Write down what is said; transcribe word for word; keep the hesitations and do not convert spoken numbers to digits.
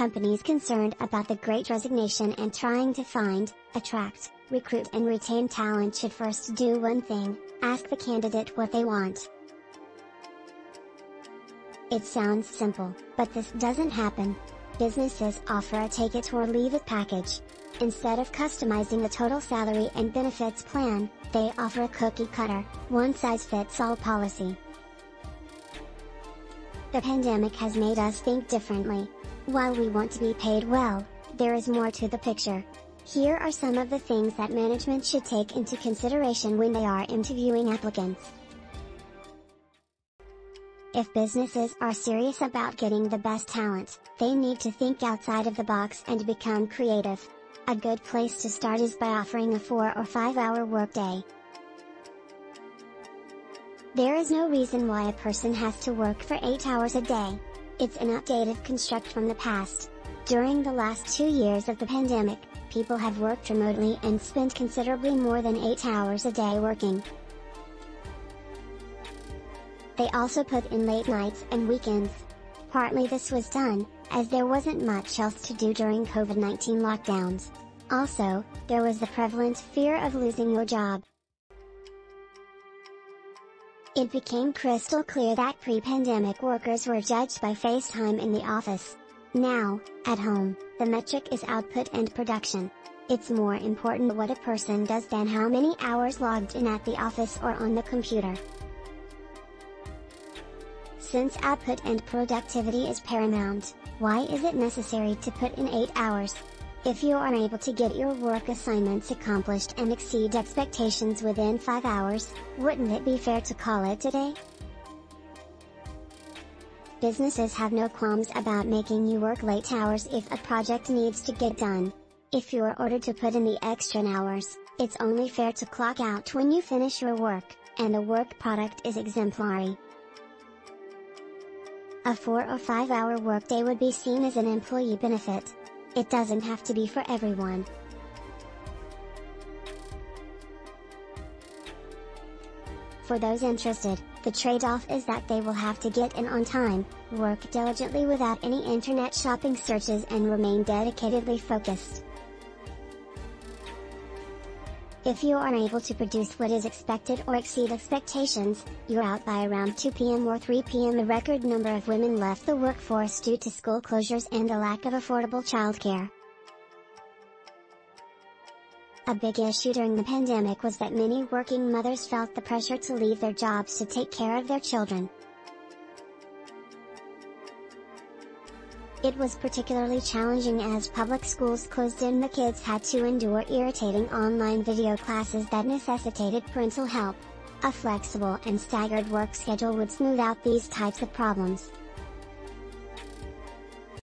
companies concerned about the Great Resignation and trying to find, attract, recruit and retain talent should first do one thing: ask the candidate what they want. It sounds simple, but this doesn't happen. Businesses offer a take it or leave it package. Instead of customizing the total salary and benefits plan, they offer a cookie-cutter, one-size-fits-all policy. The pandemic has made us think differently. While we want to be paid well, there is more to the picture. Here are some of the things that management should take into consideration when they are interviewing applicants. If businesses are serious about getting the best talent, they need to think outside of the box and become creative. A good place to start is by offering a four or five hour workday. There is no reason why a person has to work for eight hours a day. It's an outdated construct from the past. During the last two years of the pandemic, people have worked remotely and spent considerably more than eight hours a day working. They also put in late nights and weekends. Partly this was done, as there wasn't much else to do during COVID nineteen lockdowns. Also, there was the prevalent fear of losing your job. It became crystal clear that pre-pandemic workers were judged by face time in the office. Now, at home, the metric is output and production. It's more important what a person does than how many hours logged in at the office or on the computer. Since output and productivity is paramount, why is it necessary to put in eight hours? If you are able to get your work assignments accomplished and exceed expectations within five hours, wouldn't it be fair to call it a day? Businesses have no qualms about making you work late hours if a project needs to get done. If you are ordered to put in the extra hours, it's only fair to clock out when you finish your work, and the work product is exemplary. A four or five hour workday would be seen as an employee benefit. It doesn't have to be for everyone. For those interested, the trade-off is that they will have to get in on time, work diligently without any internet shopping searches and remain dedicatedly focused. If you are able to produce what is expected or exceed expectations, you're out by around two p m or three p m A record number of women left the workforce due to school closures and the lack of affordable childcare. A big issue during the pandemic was that many working mothers felt the pressure to leave their jobs to take care of their children. It was particularly challenging as public schools closed and the kids had to endure irritating online video classes that necessitated parental help. A flexible and staggered work schedule would smooth out these types of problems.